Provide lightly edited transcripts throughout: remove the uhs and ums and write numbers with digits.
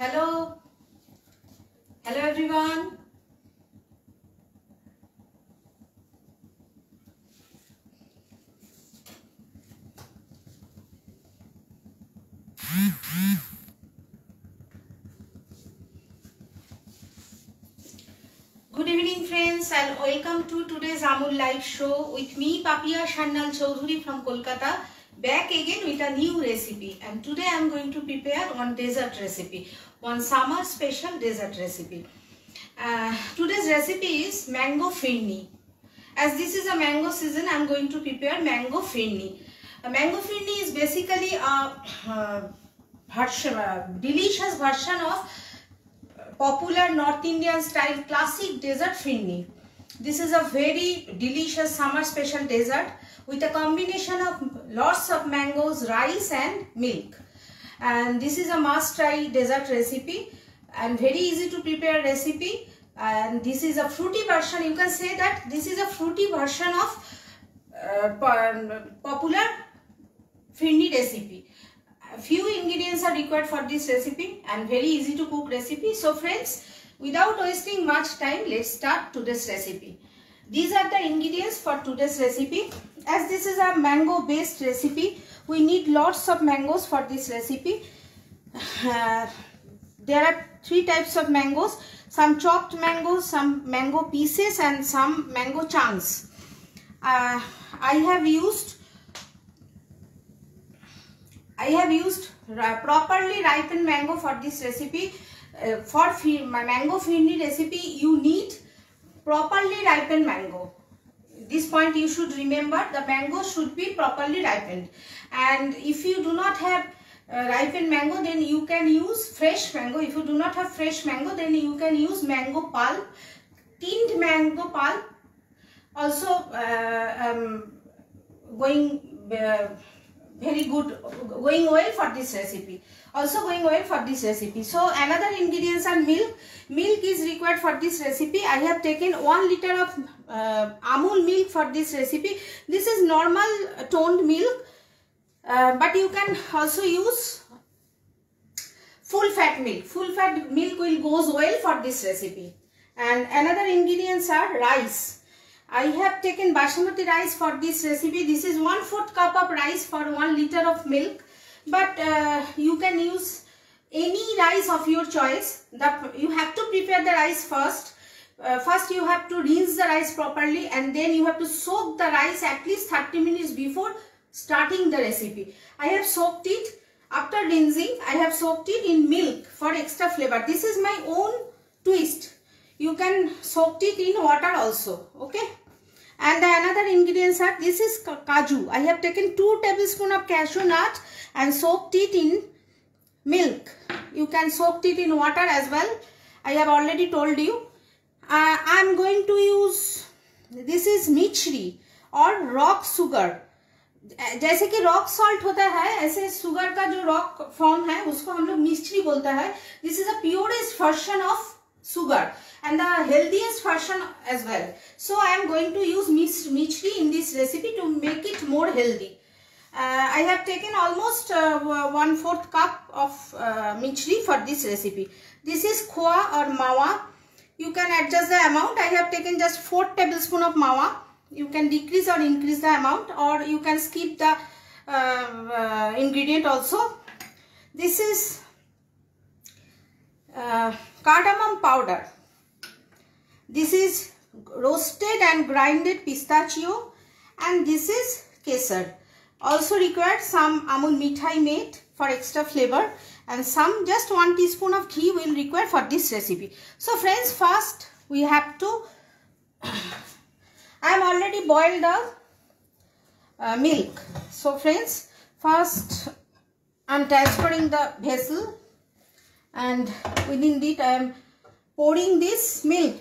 Hello everyone, good evening friends and welcome to today's Amul live show with me Papiya Sanyal Chowdhury from Kolkata. Back again with a new recipe, and today I am going to prepare one dessert recipe, one summer special dessert recipe. Today's recipe is mango phirni. As this is a mango season, I am going to prepare mango phirni. Mango phirni is basically a version, delicious version of popular North Indian style classic dessert phirni. This is a very delicious summer special dessert with a combination of lots of mangoes, rice and milk, and this is a must try dessert recipe and very easy to prepare recipe. And this is a fruity version, you can say that this is a fruity version of popular phirni recipe. A few ingredients are required for this recipe and very easy to cook recipe. So friends, without wasting much time, let's start today's recipe. These are the ingredients for today's recipe. As this is a mango based recipe, we need lots of mangoes for this recipe. There are three types of mangoes: some chopped mangoes, some mango pieces and some mango chunks. I have used properly ripened mango for this recipe. For my mango phirni recipe, you need properly ripened mango. This point you should remember, the mango should be properly ripened. And if you do not have ripened mango, then you can use fresh mango. If you do not have fresh mango, then you can use mango pulp, tinned mango pulp. Also, going well for this recipe. So another ingredients are milk. Milk is required for this recipe. I have taken 1 liter of Amul milk for this recipe. This is normal toned milk, but you can also use full fat milk. Full fat milk will goes well for this recipe. And another ingredients are rice. I have taken basmati rice for this recipe. This is 1/4 cup of rice for 1 liter of milk, but you can use any rice of your choice. You have to prepare the rice first. First you have to rinse the rice properly, and then you have to soak the rice at least 30 minutes before starting the recipe. I have soaked it. After rinsing, I have soaked it in milk for extra flavor. This is my own twist. You can soak it in water also, okay? And the another ingredients are, this is kaju. I have taken 2 tablespoons of cashew nut and soaked it in milk. You can soak it in water as well. I have already told you. I am going to use, this is mishri or rock sugar. जैसे कि rock salt होता है, ऐसे sugar का जो rock form है उसको हम लोग मिश्री बोलता है. This is a purest version of sugar and the healthiest version as well. So I am going to use mishri in this recipe to make it more healthy. I have taken almost 1/4 cup of mishri for this recipe. This is khua or mawa. You can adjust the amount. I have taken just 4 tablespoons of mawa. You can decrease or increase the amount, or you can skip the ingredient also. This is cardamom powder. This is roasted and grinded pistachio, and this is kesar. Also required some Amul mithai made for extra flavor, and some just 1 teaspoon of ghee will require for this recipe. So friends, first we have to I am already boiled the milk. So friends, first I am transferring the vessel, and within it I am pouring this milk.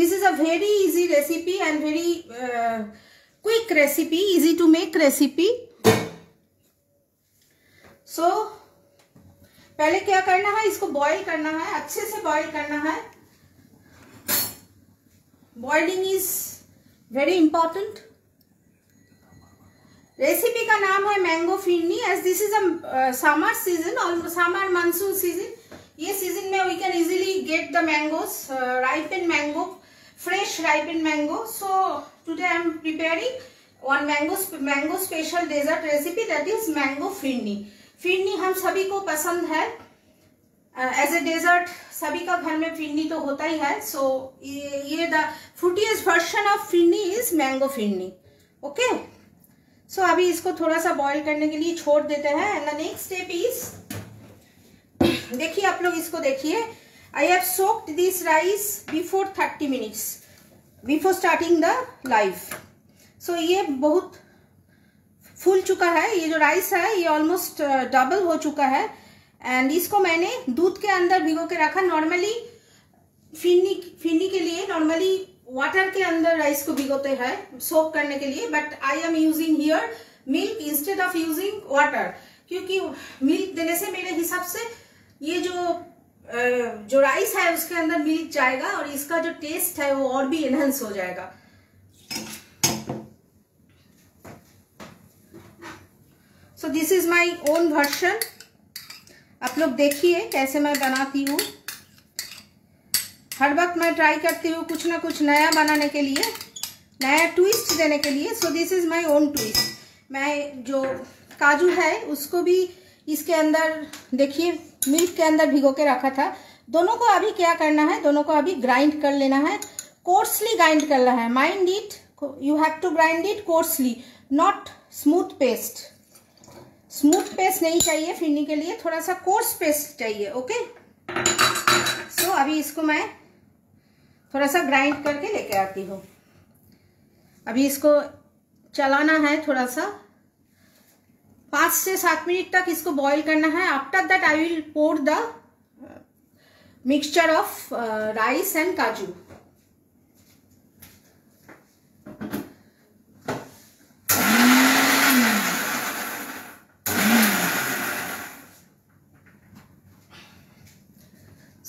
This is a very easy recipe and very quick recipe, easy to make recipe. So पहले क्या करना है, इसको boil करना है, अच्छे से boil करना है. Boiling is very important. Recipe का नाम है mango phirni. As this is a summer season और समर मानसून सीजन, ये सीजन में we can easily get the mangoes, ripen mango, fresh ripen mango. So today I am preparing one mango special dessert recipe, that is mango phirni. Phirni हम सभी को पसंद है as a desert, सभी का घर में फिरनी तो होता ही है। सो ये the fruitiest version of phirni is mango phirni. Okay, so अभी इसको थोड़ा सा बॉईल करने के लिए छोड़ देते हैं। And the next step is, देखिए आप लोग इसको देखिए, I have soaked this rice before 30 minutes before starting the live. So ये बहुत फूल चुका है, ये जो राइस है ये ऑलमोस्ट डबल हो चुका है। एंड इसको मैंने दूध के अंदर भिगो के रखा। नॉर्मली फिरनी के लिए नॉर्मली वाटर के अंदर राइस को भिगोते हैं सोक करने के लिए, but I am using here milk instead of using water, क्योंकि मिल्क देने से मेरे हिसाब से ये जो राइस है उसके अंदर मिल्क जाएगा और इसका जो टेस्ट है वो और भी एनहांस हो जाएगा। So this is my own version, आप लोग देखिए कैसे मैं बनाती हूँ। हर वक्त मैं ट्राई करती हूँ कुछ ना कुछ नया बनाने के लिए, नया ट्विस्ट देने के लिए। So this is my own twist. मैं जो काजू है उसको भी इसके अंदर देखिए मिल्क के अंदर भिगो के रखा था। दोनों को अभी क्या करना है, दोनों को अभी ग्राइंड कर लेना है, कोर्सली ग्राइंड करना है। Mind it, you have to grind it coarsely, not smooth paste. Smooth paste नहीं चाहिए फिरनी के लिए, थोड़ा सा कोर्स पेस्ट चाहिए। ओके, सो अभी इसको मैं थोड़ा सा ग्राइंड करके लेके आती हूँ। अभी इसको चलाना है थोड़ा सा, 5 से 7 मिनट तक इसको बॉईल करना है। After that I will pour the mixture of rice and काजू।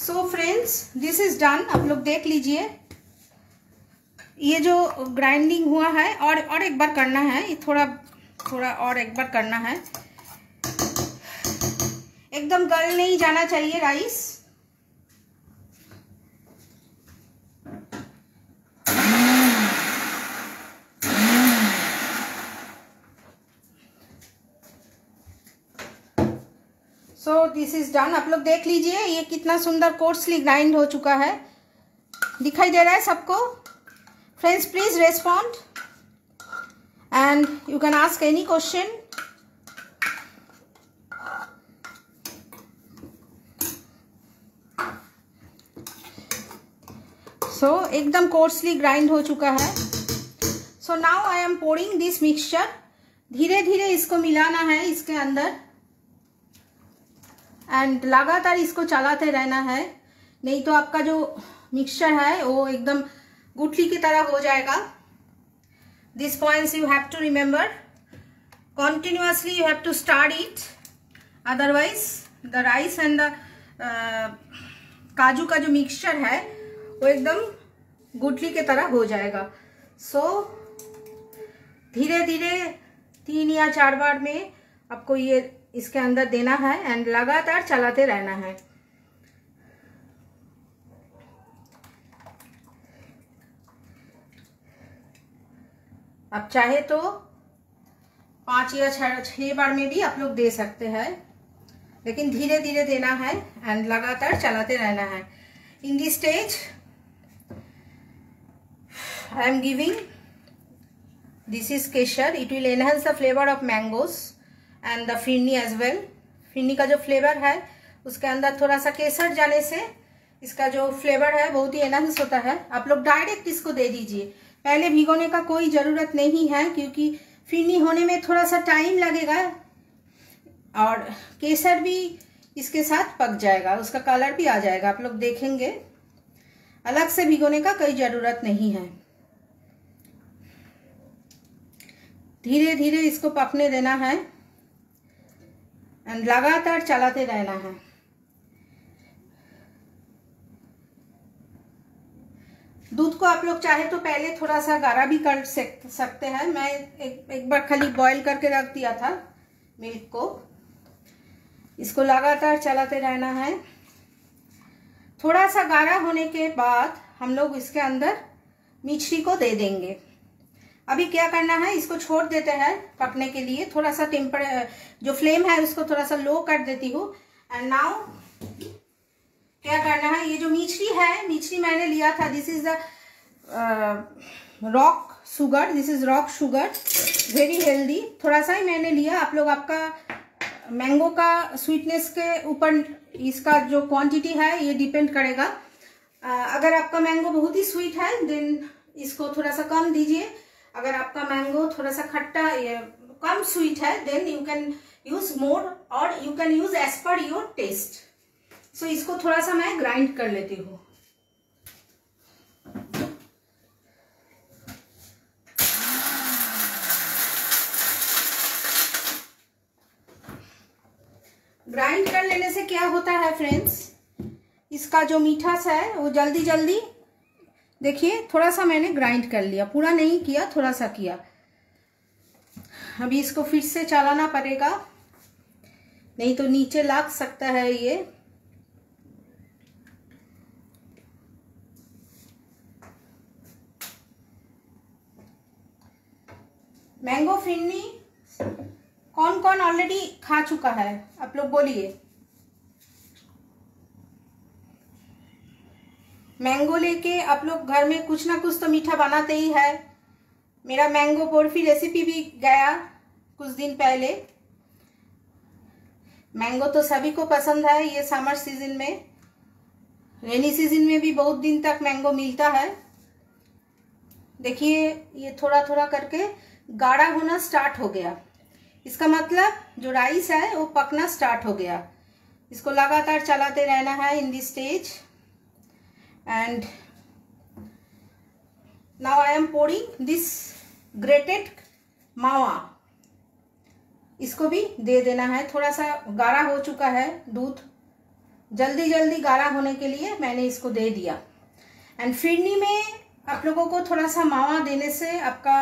So friends, this is done. आप लोग देख लीजिए ये जो ग्राइंडिंग हुआ है। और एक बार करना है ये, थोड़ा और एक बार करना है। एकदम गल नहीं जाना चाहिए rice. So this is done. आप लोग देख लीजिए ये कितना सुंदर कोर्सली ग्राइंड हो चुका है। दिखाई दे रहा है सबको? Friends please respond and you can ask any question. So एकदम कोर्सली ग्राइंड हो चुका है। So now I am pouring this mixture. धीरे धीरे इसको मिलाना है इसके अंदर एंड लगातार इसको चलाते रहना है, नहीं तो आपका जो मिक्सचर है वो एकदम गुठली की तरह हो जाएगा। This points you have to remember, continuously you have to start it, otherwise the rice and the काजू का जो मिक्सचर है वो एकदम गुठली की तरह हो जाएगा। सो धीरे धीरे 3 या 4 बार में आपको ये इसके अंदर देना है एंड लगातार चलाते रहना है। आप चाहे तो 5 या 6 बार में भी आप लोग दे सकते हैं, लेकिन धीरे धीरे देना है एंड लगातार चलाते रहना है। In this stage I am giving this is Kesar, it will enhance the flavour of mangoes and the phirni as well. Phirni का जो फ्लेवर है उसके अंदर थोड़ा सा केसर जाने से इसका जो फ्लेवर है बहुत ही एनहांस होता है। आप लोग डायरेक्ट इसको दे दीजिए, पहले भिगोने का कोई ज़रूरत नहीं है, क्योंकि फिरनी होने में थोड़ा सा टाइम लगेगा और केसर भी इसके साथ पक जाएगा, उसका कलर भी आ जाएगा। आप लोग देखेंगे अलग से भिगोने का कोई ज़रूरत नहीं है। धीरे धीरे इसको पकने देना है एंड लगातार चलाते रहना है। दूध को आप लोग चाहे तो पहले थोड़ा सा गाढ़ा भी कर सकते हैं। मैं एक बार खाली बॉईल करके रख दिया था मिल्क को। इसको लगातार चलाते रहना है। थोड़ा सा गाढ़ा होने के बाद हम लोग इसके अंदर मिश्री को दे देंगे। अभी क्या करना है, इसको छोड़ देते हैं पकने के लिए। थोड़ा सा टेम्पर जो फ्लेम है उसको थोड़ा सा लो कर देती हूँ। एंड नाउ क्या करना है, ये जो मिश्री है, मिश्री मैंने लिया था, this is the rock sugar, this is rock sugar, very healthy. थोड़ा सा ही मैंने लिया। आप लोग आपका मैंगो का स्वीटनेस के ऊपर इसका जो क्वांटिटी है ये डिपेंड करेगा। अगर आपका मैंगो बहुत ही स्वीट है देन इसको थोड़ा सा कम दीजिए। अगर आपका मैंगो थोड़ा सा खट्टा कम स्वीट है then you can use more और you can use as per your taste. So इसको थोड़ा सा मैं ग्राइंड कर लेती हूँ। ग्राइंड कर लेने से क्या होता है फ्रेंड्स, इसका जो मीठास है वो जल्दी जल्दी, देखिए थोड़ा सा मैंने ग्राइंड कर लिया, पूरा नहीं किया, थोड़ा सा किया। अभी इसको फिर से चलाना पड़ेगा नहीं तो नीचे लग सकता है ये। मैंगो फिरनी कौन कौन ऑलरेडी खा चुका है, आप लोग बोलिए। मैंगो लेके आप लोग घर में कुछ ना कुछ तो मीठा बनाते ही है। मेरा मैंगो बर्फी रेसिपी भी गया कुछ दिन पहले। मैंगो तो सभी को पसंद है। ये समर सीजन में, रेनी सीजन में भी बहुत दिन तक मैंगो मिलता है। देखिए ये थोड़ा थोड़ा करके गाढ़ा होना स्टार्ट हो गया। इसका मतलब जो राइस है वो पकना स्टार्ट हो गया। इसको लगातार चलाते रहना है in this stage. And now I am pouring this grated mawa, इसको भी दे देना है। थोड़ा सा गाढ़ा हो चुका है दूध, जल्दी जल्दी गाढ़ा होने के लिए मैंने इसको दे दिया। एंड फिरनी में आप लोगों को थोड़ा सा मावा देने से आपका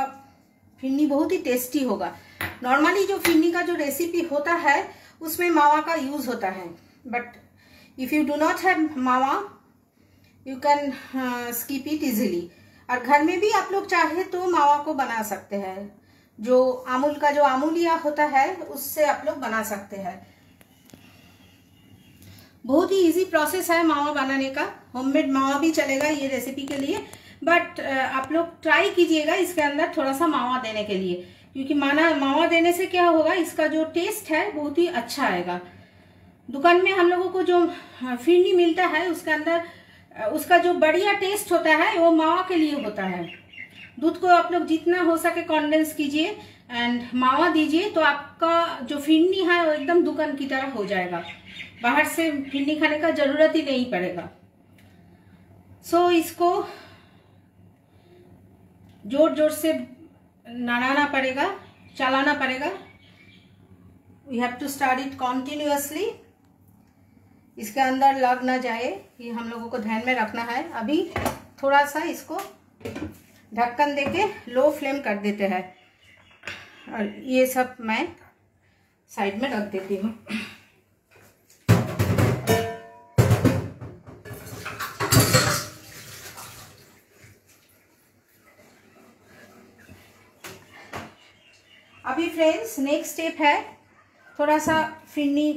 फिरनी बहुत ही टेस्टी होगा। नॉर्मली जो फिरनी का जो रेसिपी होता है उसमें मावा का यूज़ होता है, but if you do not have mawa you can skip it easily. और घर में भी आप लोग चाहे तो मावा को बना सकते हैं। जो अमूल का जो अमूलिया होता है उससे आप लोग बना सकते हैं। बहुत ही इजी प्रोसेस है मावा बनाने का। होममेड मावा भी चलेगा ये रेसिपी के लिए, बट आप लोग ट्राई कीजिएगा इसके अंदर थोड़ा सा मावा देने के लिए, क्योंकि मावा देने से क्या होगा, इसका जो टेस्ट है बहुत ही अच्छा आएगा। दुकान में हम लोगों को जो फिरनी मिलता है उसके अंदर उसका जो बढ़िया टेस्ट होता है वो मावा के लिए होता है। दूध को आप लोग जितना हो सके कॉन्डेंस कीजिए एंड मावा दीजिए, तो आपका जो फिरनी है वो एकदम दुकान की तरह हो जाएगा। बाहर से फिरनी खाने का जरूरत ही नहीं पड़ेगा। सो इसको जोर जोर से नड़ाना पड़ेगा, चलाना पड़ेगा। We have to start it continuously, इसके अंदर लग ना जाए ये हम लोगों को ध्यान में रखना है। अभी थोड़ा सा इसको ढक्कन देके लो फ्लेम कर देते हैं और ये सब मैं साइड में रख देती हूँ। अभी फ्रेंड्स नेक्स्ट स्टेप है, थोड़ा सा फिरनी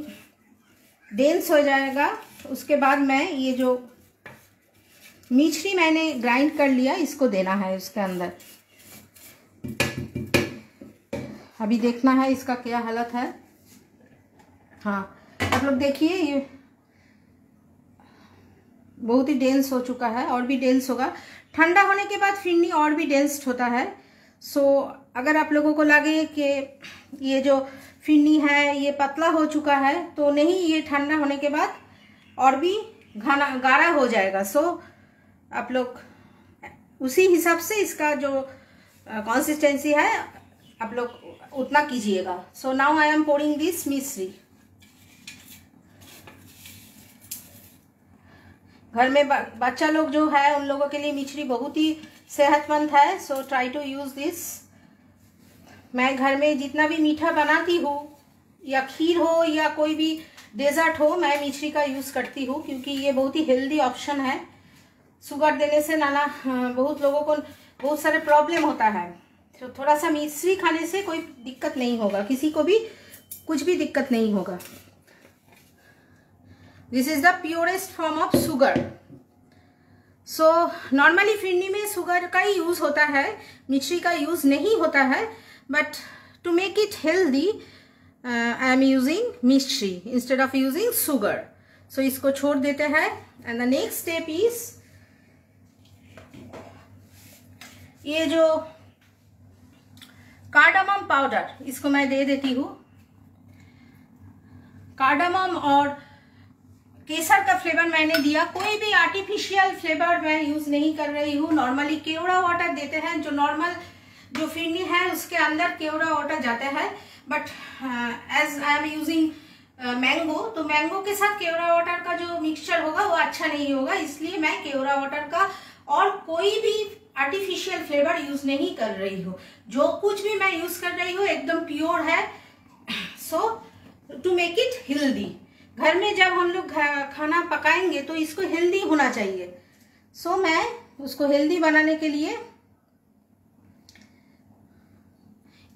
डेंस हो जाएगा उसके बाद मैं ये जो मिश्री मैंने ग्राइंड कर लिया इसको देना है इसके अंदर। अभी देखना है इसका क्या हालत है। हाँ आप लोग देखिए ये बहुत ही डेंस हो चुका है और भी डेंस होगा। ठंडा होने के बाद फिरनी और भी डेंस होता है। सो अगर आप लोगों को लगे कि ये जो फिरनी है ये पतला हो चुका है तो नहीं, ये ठंडा होने के बाद और भी घना गाढ़ा हो जाएगा। सो आप लोग उसी हिसाब से इसका जो कंसिस्टेंसी है आप लोग उतना कीजिएगा। So now I am pouring this mishri. घर में बच्चा लोग जो है उन लोगों के लिए मिश्री बहुत ही सेहतमंद है। So try to use this. मैं घर में जितना भी मीठा बनाती हूँ या खीर हो या कोई भी डेजर्ट हो, मैं मिश्री का यूज़ करती हूँ क्योंकि ये बहुत ही हेल्दी ऑप्शन है। शुगर देने से नाना बहुत लोगों को बहुत सारे प्रॉब्लम होता है, तो थोड़ा सा मिश्री खाने से कोई दिक्कत नहीं होगा, किसी को भी कुछ भी दिक्कत नहीं होगा। This is the purest form of sugar. So normally phirni में शुगर का ही यूज़ होता है, मिश्री का यूज़ नहीं होता है, but to make it healthy I am using mishri instead of using sugar. So इसको छोड़ देते हैं and the next step is ये जो कार्डमम पाउडर, इसको मैं दे देती हूँ। कार्डमम और केसर का फ्लेवर मैंने दिया, कोई भी आर्टिफिशियल फ्लेवर मैं यूज़ नहीं कर रही हूँ। नॉर्मली केवड़ा वाटर देते हैं, जो नॉर्मल जो फिरनी है उसके अंदर केवड़ा वाटर जाता है, but as I am using mango, तो मैंगो के साथ केवड़ा वाटर का जो मिक्सचर होगा वो अच्छा नहीं होगा, इसलिए मैं केवड़ा वाटर का और कोई भी आर्टिफिशियल फ्लेवर यूज़ नहीं कर रही हूँ। जो कुछ भी मैं यूज़ कर रही हूँ एकदम प्योर है। So to make it healthy, घर में जब हम लोग खाना पकाएंगे तो इसको हेल्दी होना चाहिए। सो मैं उसको हेल्दी बनाने के लिए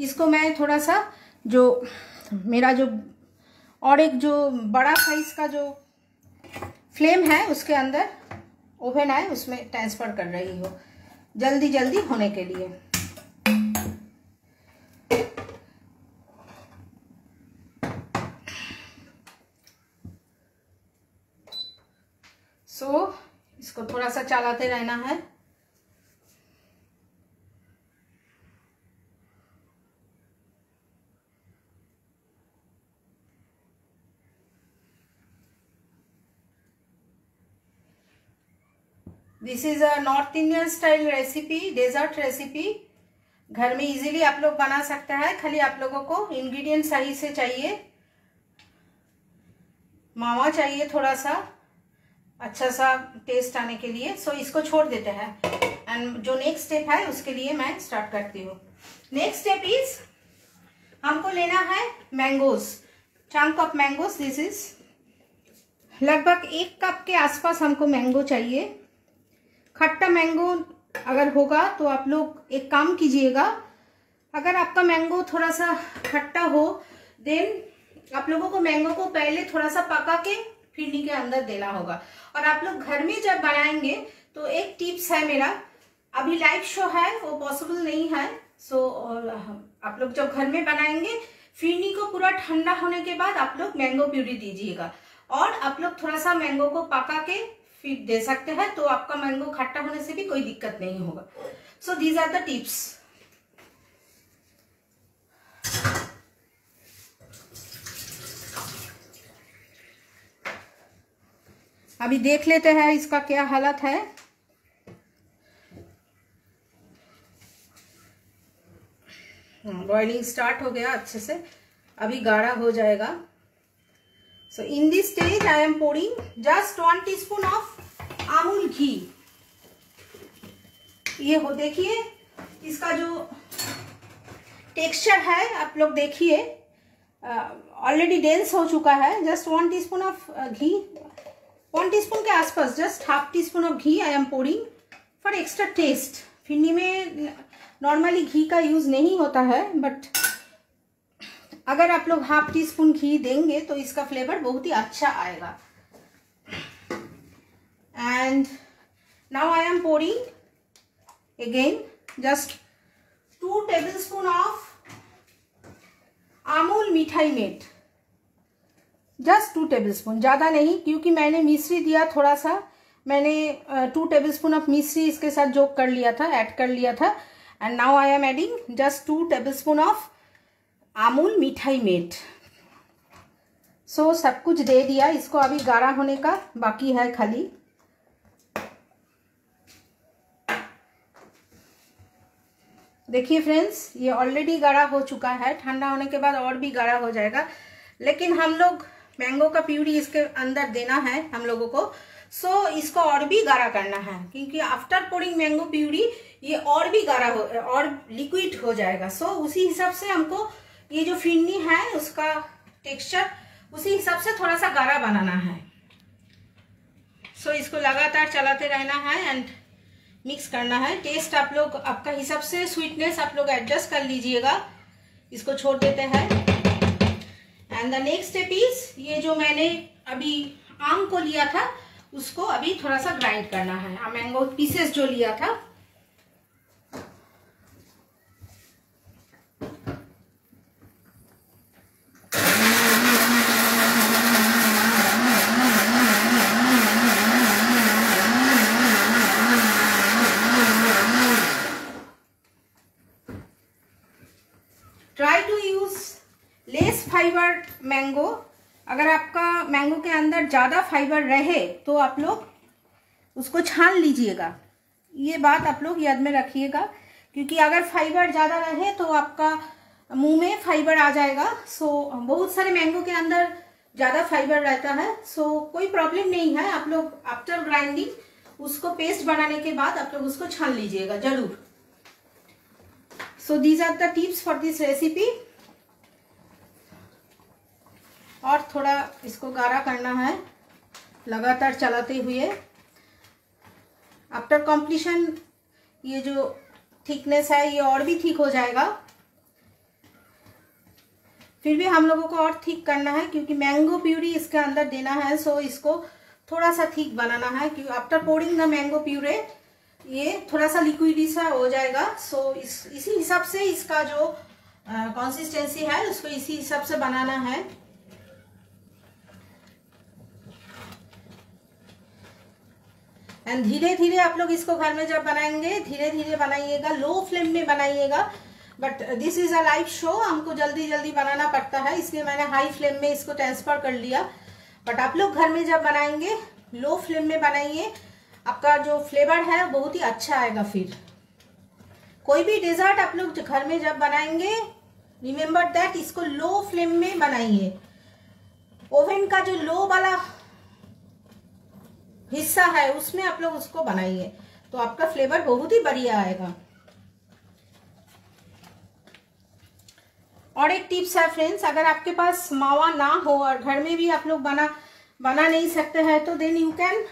इसको मैं थोड़ा सा जो मेरा जो और एक जो बड़ा साइज का जो फ्लेम है उसके अंदर ओवन है उसमें ट्रांसफ़र कर रही हूँ जल्दी जल्दी होने के लिए। इसको थोड़ा सा चलाते रहना है। This is a North Indian style recipe, dessert recipe. घर में इजीली आप लोग बना सकता है, खाली आप लोगों को इंग्रेडिएंट सही से चाहिए। मावा चाहिए थोड़ा सा अच्छा सा टेस्ट आने के लिए। सो इसको छोड़ देते हैं एंड जो नेक्स्ट स्टेप है उसके लिए मैं स्टार्ट करती हूँ। नेक्स्ट स्टेप इज हमको लेना है mangoes, chunk of mangoes. This is लगभग 1 कप के आसपास हमको मैंगो चाहिए। खट्टा मैंगो अगर होगा तो आप लोग एक काम कीजिएगा, अगर आपका मैंगो थोड़ा सा खट्टा हो देन आप लोगों को मैंगो को पहले थोड़ा सा पका के फिरनी के अंदर देना होगा। और आप लोग घर में जब बनाएंगे तो एक टिप्स है मेरा, अभी लाइव शो है वो पॉसिबल नहीं है। सो आप लोग जब घर में बनाएंगे फिरनी को पूरा ठंडा होने के बाद आप लोग मैंगो प्यूरी दीजिएगा और आप लोग थोड़ा सा मैंगो को पका के फिर दे सकते हैं, तो आपका मैंगो खट्टा होने से भी कोई दिक्कत नहीं होगा। So these are the tips. अभी देख लेते हैं इसका क्या हालत है। बॉइलिंग स्टार्ट हो गया अच्छे से, अभी गाढ़ा हो जाएगा। So in this stage I am pouring just 1 teaspoon of Amul ghee. ये हो देखिए इसका जो टेक्सचर है आप लोग देखिए ऑलरेडी डेंस हो चुका है। Just 1 teaspoon of ghee, 1 teaspoon के आसपास, just half teaspoon of ghee I am pouring for extra taste. Phirni में नॉर्मली घी का यूज़ नहीं होता है, बट अगर आप लोग हाफ टीस्पून घी देंगे तो इसका फ्लेवर बहुत ही अच्छा आएगा। And now I am pouring again just 2 tablespoon of Amul Mithai mate. Just 2 tablespoon, ज़्यादा नहीं, क्योंकि मैंने मिश्री दिया थोड़ा सा, मैंने 2 टेबलस्पून ऑफ मिश्री इसके साथ जोड़ कर लिया था, ऐड कर लिया था। And now I am adding just 2 tablespoon of Amul Mithai mate. सो सब कुछ दे दिया, इसको अभी गाढ़ा होने का बाकी है खाली। देखिए फ्रेंड्स ये ऑलरेडी गाढ़ा हो चुका है, ठंडा होने के बाद और भी गाढ़ा हो जाएगा, लेकिन हम लोग मैंगो का प्यूरी इसके अंदर देना है हम लोगों को। सो इसको और भी गाढ़ा करना है क्योंकि आफ्टर पोरिंग मैंगो प्यूरी ये और भी गाढ़ा और लिक्विड हो जाएगा। सो उसी हिसाब से हमको ये जो फिरनी है उसका टेक्सचर उसी हिसाब से थोड़ा सा गाढ़ा बनाना है। सो इसको लगातार चलाते रहना है एंड मिक्स करना है। टेस्ट आप लोग आपका हिसाब से स्वीटनेस आप लोग एडजस्ट कर लीजिएगा। इसको छोड़ देते हैं and the next step is ये जो मैंने अभी आम को लिया था उसको अभी थोड़ा सा ग्राइंड करना है। मैंगो पीसेस जो लिया था मैंगो, अगर आपका मैंगो के अंदर ज़्यादा फाइबर रहे तो आप लोग उसको छान लीजिएगा। ये बात आप लोग याद में रखिएगा क्योंकि अगर फाइबर ज़्यादा रहे तो आपका मुंह में फाइबर आ जाएगा। सो बहुत सारे मैंगो के अंदर ज़्यादा फाइबर रहता है। सो कोई प्रॉब्लम नहीं है, आप लोग आफ्टर ग्राइंडिंग उसको पेस्ट बनाने के बाद आप लोग उसको छान लीजिएगा ज़रूर। So these are the tips for this recipe. और थोड़ा इसको गाढ़ा करना है लगातार चलाते हुए। आफ्टर कॉम्प्लीशन ये जो थिकनेस है ये और भी थिक हो जाएगा। फिर भी हम लोगों को और थिक करना है क्योंकि मैंगो प्यूरी इसके अंदर देना है। सो इसको थोड़ा सा थिक बनाना है क्योंकि after pouring the mango puree ये थोड़ा सा लिक्विडी सा हो जाएगा। सो इसी हिसाब से इसका जो कंसिस्टेंसी है उसको इसी हिसाब से बनाना है। एंड धीरे धीरे आप लोग इसको घर में जब बनाएंगे धीरे धीरे बनाइएगा, लो फ्लेम में बनाइएगा। But this is a live show, हमको जल्दी जल्दी बनाना पड़ता है इसलिए मैंने हाई फ्लेम में इसको ट्रांसफर कर लिया। बट आप लोग घर में जब बनाएंगे लो फ्लेम में बनाइए, आपका जो फ्लेवर है बहुत ही अच्छा आएगा। फिर कोई भी डेजर्ट आप लोग घर में जब बनाएंगे रिमेम्बर दैट इसको लो फ्लेम में बनाइए। ओवन का जो लो वाला हिस्सा है उसमें आप लोग उसको बनाइए तो आपका फ्लेवर बहुत ही बढ़िया आएगा। और एक टिप्स है फ्रेंड्स, अगर आपके पास मावा ना हो और घर में भी आप लोग बना नहीं सकते हैं तो then you can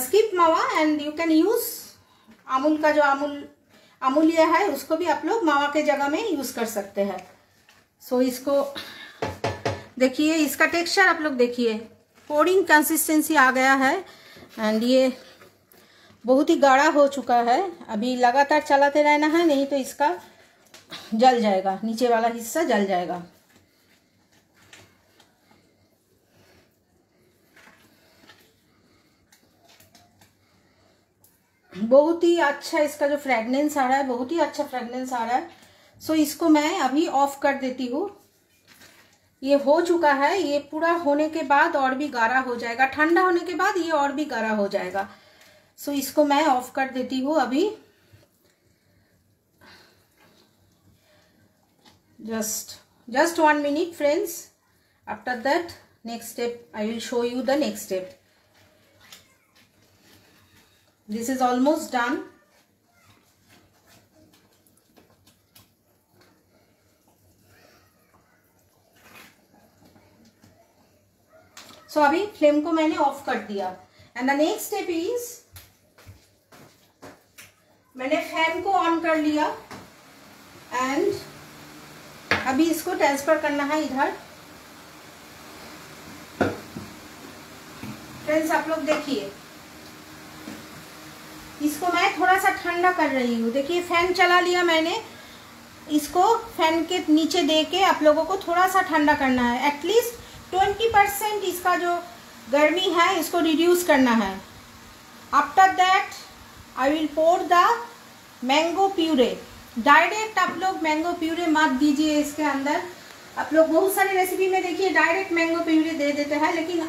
skip mawa and you can use Amul का जो अमूलिया है उसको भी आप लोग मावा के जगह में यूज कर सकते हैं। सो इसको देखिए, इसका टेक्सचर आप लोग देखिए, पोरिंग कंसिस्टेंसी आ गया है एंड ये बहुत ही गाढ़ा हो चुका है। अभी लगातार चलाते रहना है नहीं तो इसका जल जाएगा, नीचे वाला हिस्सा जल जाएगा। बहुत ही अच्छा इसका जो फ्रेगनेंस आ रहा है, बहुत ही अच्छा फ्रेगनेंस आ रहा है। सो इसको मैं अभी ऑफ कर देती हूँ। ये हो चुका है, ये पूरा होने के बाद और भी गाढ़ा हो जाएगा, ठंडा होने के बाद ये और भी गाढ़ा हो जाएगा। सो इसको मैं ऑफ कर देती हूँ अभी। Just 1 minute friends, after that next step I will show you the next step. This is almost done. So अभी फ्लेम को मैंने ऑफ कर दिया and the next step is मैंने फैन को ऑन कर लिया एंड अभी इसको ट्रांसफर करना है इधर। फ्रेंड्स आप लोग देखिए, इसको मैं थोड़ा सा ठंडा कर रही हूँ। देखिए फैन चला लिया मैंने, इसको फैन के नीचे देके आप लोगों को थोड़ा सा ठंडा करना है। एटलीस्ट 20% इसका जो गर्मी है इसको रिड्यूस करना है। After that I will pour the mango puree. Direct आप लोग मैंगो प्यूरे मत दीजिए इसके अंदर। आप लोग बहुत सारी रेसिपी में देखिए डायरेक्ट मैंगो प्यूरे दे देते हैं, लेकिन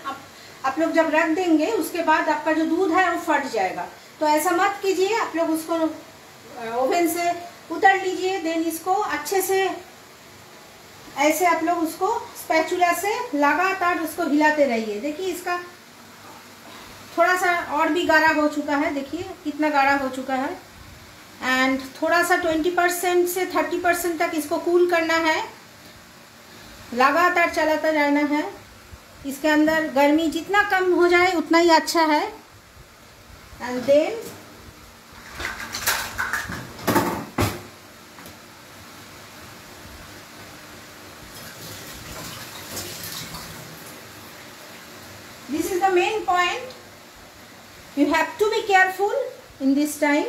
आप लोग जब रख देंगे उसके बाद आपका जो दूध है वो फट जाएगा। तो ऐसा मत कीजिए, आप लोग उसको ओवन से उतर लीजिए। देन इसको अच्छे से ऐसे आप लोग उसको स्पैचुला से लगातार उसको हिलाते रहिए। देखिए इसका थोड़ा सा और भी गाढ़ा हो चुका है, देखिए कितना गाढ़ा हो चुका है। एंड थोड़ा सा 20% से 30% तक इसको कूल करना है, लगातार चलाता जाना है। इसके अंदर गर्मी जितना कम हो जाए उतना ही अच्छा है। And then this is the main point, you have to be careful in this time।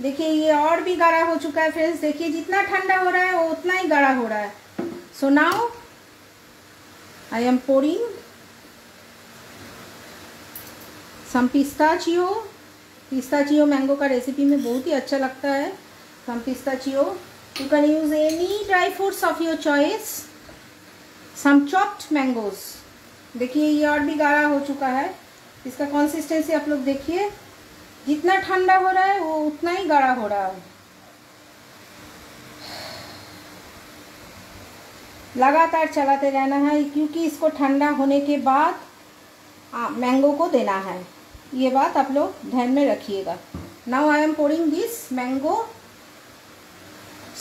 देखिए ये और भी गाढ़ा हो चुका है फ्रेंड्स, देखिए जितना ठंडा हो रहा है वो उतना ही गाढ़ा हो रहा है। So now I am pouring some pistachio। pistachio mango का रेसिपी में बहुत ही अच्छा लगता है। Some pistachio, you can use any dry fruits of your choice। Some chopped mangoes, देखिए ये और भी गाढ़ा हो चुका है। इसका कंसिस्टेंसी आप लोग देखिए, जितना ठंडा हो रहा है वो उतना ही गाढ़ा हो रहा है। लगातार चलाते रहना है क्योंकि इसको ठंडा होने के बाद मैंगो को देना है, ये बात आप लोग ध्यान में रखिएगा। Now I am pouring this mango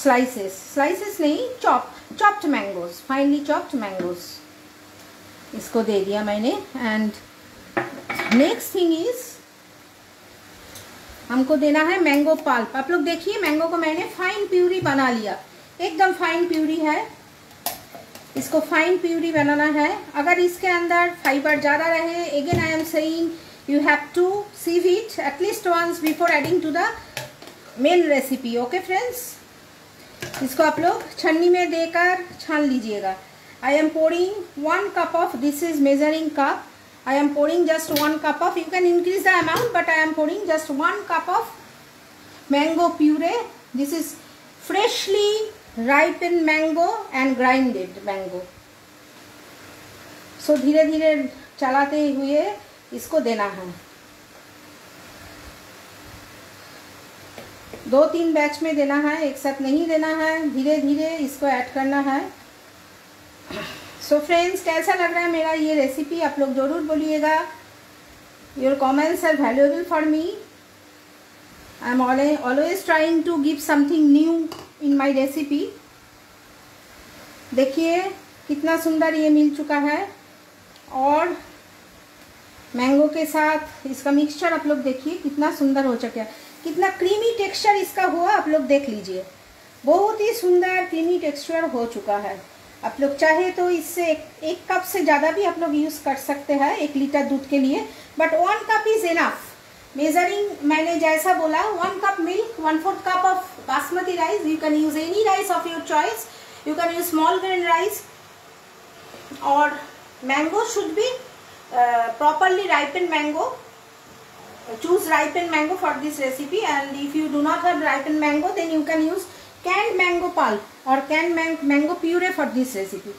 slices नहीं, chopped mangoes, finally chopped mangoes इसको दे दिया मैंने। एंड नेक्स्ट थिंग इज हमको देना है मैंगो पल्प। आप लोग देखिए मैंगो को मैंने फाइन प्यूरी बना लिया, एकदम फाइन प्यूरी है। इसको फाइन प्यूरी बनाना है। अगर इसके अंदर फाइबर ज़्यादा रहे, again I am saying you have to sieve it at least once before adding to the main recipe. Okay friends, इसको आप लोग छन्नी में देकर छान लीजिएगा। I am pouring 1 cup of, this is measuring cup, I am pouring just 1 cup of, you can increase the amount but I am pouring just 1 cup of mango puree। This is freshly ripened mango and grinded mango। So धीरे धीरे चलाते हुए इसको देना है। 2-3 batch में देना है, एक साथ नहीं देना है, धीरे धीरे इसको ऐड करना है। सो फ्रेंड्स, कैसा लग रहा है मेरा ये रेसिपी आप लोग ज़रूर बोलिएगा। Your comments are valuable for me. I am always trying to give something new in my recipe. देखिए कितना सुंदर ये मिल चुका है और मैंगो के साथ इसका मिक्सचर आप लोग देखिए कितना सुंदर हो चुका है, कितना क्रीमी टेक्सचर इसका हुआ आप लोग देख लीजिए। बहुत ही सुंदर क्रीमी टेक्सचर हो चुका है। आप लोग चाहे तो इससे एक कप से ज़्यादा भी आप लोग यूज़ कर सकते हैं 1 लीटर दूध के लिए, but 1 cup is enough. Measuring मैंने जैसा बोला, 1 cup milk, 1/4 cup of basmati rice, you can use any rice of your choice, you can use small grain rice. और mango should be properly ripen mango, choose ripen mango for this recipe. And if you do not have ripen mango then you can use canned mango pulp और canned mango puree for this recipe.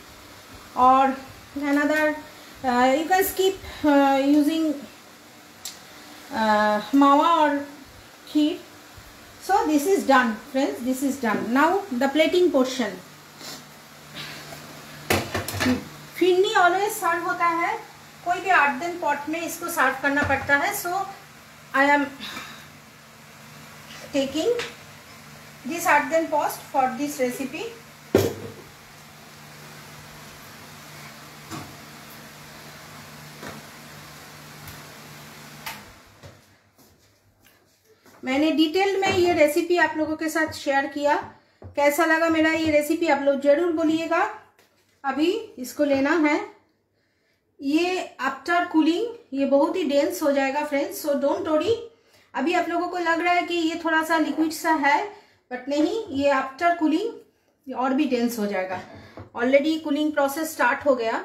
और another you can skip using mawa और kheer. So this is done friends, this is done. Now the plating portion. Phirni always serve होता है, कोई भी 8 दिन pot में इसको सर्व करना पड़ता है। So I am taking this earthen pot for this recipe। मैंने डिटेल में ये रेसिपी आप लोगों के साथ शेयर किया। कैसा लगा मेरा ये रेसिपी आप लोग जरूर बोलिएगा। अभी इसको लेना है, ये आफ्टर कूलिंग ये बहुत ही डेंस हो जाएगा फ्रेंड्स। सो डोंट वरी, अभी आप लोगों को लग रहा है कि ये थोड़ा सा लिक्विड सा है, बट नहीं, ये आफ्टर कूलिंग और भी डेंस हो जाएगा। ऑलरेडी कूलिंग प्रोसेस स्टार्ट हो गया।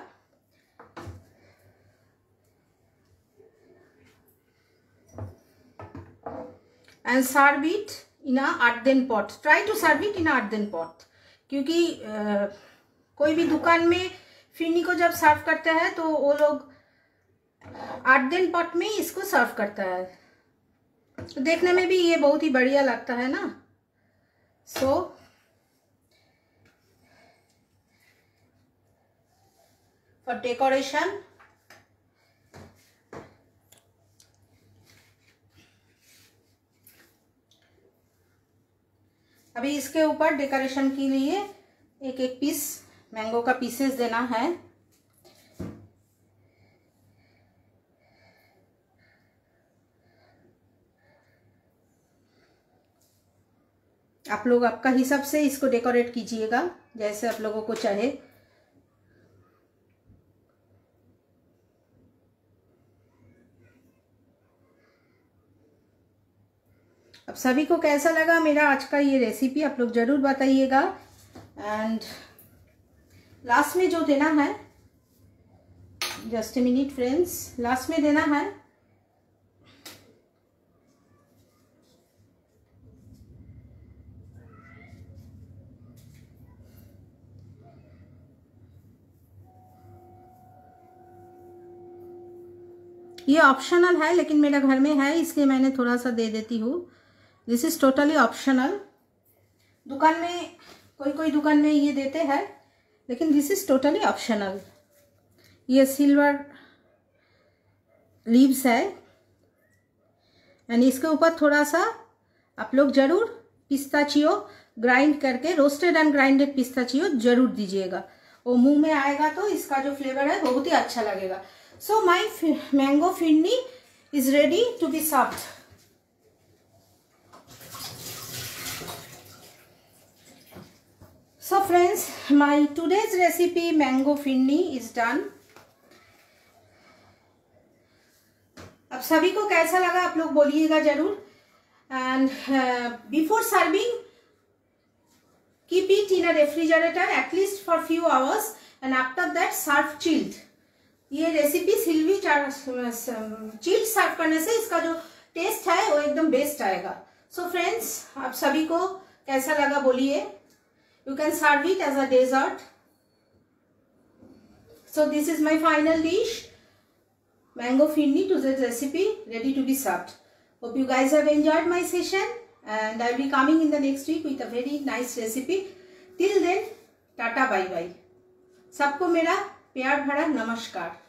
And serve it in a 8 दिन pot, try to serve it in 8 दिन पॉट, क्योंकि कोई भी दुकान में फिरनी को जब सर्व करता है तो वो लोग 8 दिन पॉट में इसको सर्व करता है। तो देखने में भी ये बहुत ही बढ़िया लगता है ना। सो फॉर डेकोरेशन अभी इसके ऊपर डेकोरेशन के लिए एक एक पीस मैंगो का पीसेस देना है। आप लोग आपका हिसाब से इसको डेकोरेट कीजिएगा जैसे आप लोगों को चाहे। अब सभी को कैसा लगा मेरा आज का ये रेसिपी आप लोग ज़रूर बताइएगा। एंड लास्ट में जो देना है, just a minute friends, last में देना है ये ऑप्शनल है लेकिन मेरा घर में है इसलिए मैंने थोड़ा सा दे देती हूँ। This is totally optional. दुकान में कोई दुकान में ये देते हैं लेकिन दिस इज टोटली ऑप्शनल। ये सिल्वर लीव्स है एंड इसके ऊपर थोड़ा सा आप लोग ज़रूर पिस्ताचियो ग्राइंड करके, रोस्टेड एंड ग्राइंडेड पिस्ताचियो ज़रूर दीजिएगा। वो मुंह में आएगा तो इसका जो फ्लेवर है बहुत ही अच्छा लगेगा। So my mango phirni is ready to be served. So friends, my today's recipe mango phirni is done. अब सभी को कैसा लगा आप लोग बोलिएगा जरूर। And before serving, keep it in a refrigerator at least for few hours and after that serve chilled. ये रेसिपी सिल्वी चिल्ड सर्व करने से इसका जो टेस्ट है वो एकदम बेस्ट आएगा। So friends, आप सभी को कैसा लगा बोलिए। You can serve it as a dessert. So this is my final dish, mango phirni today's recipe ready to be served. Hope you guys have enjoyed my session and I will be coming in the next week with a very nice recipe. Till then, tata bye bye. सबको मेरा प्यार भरा नमस्कार।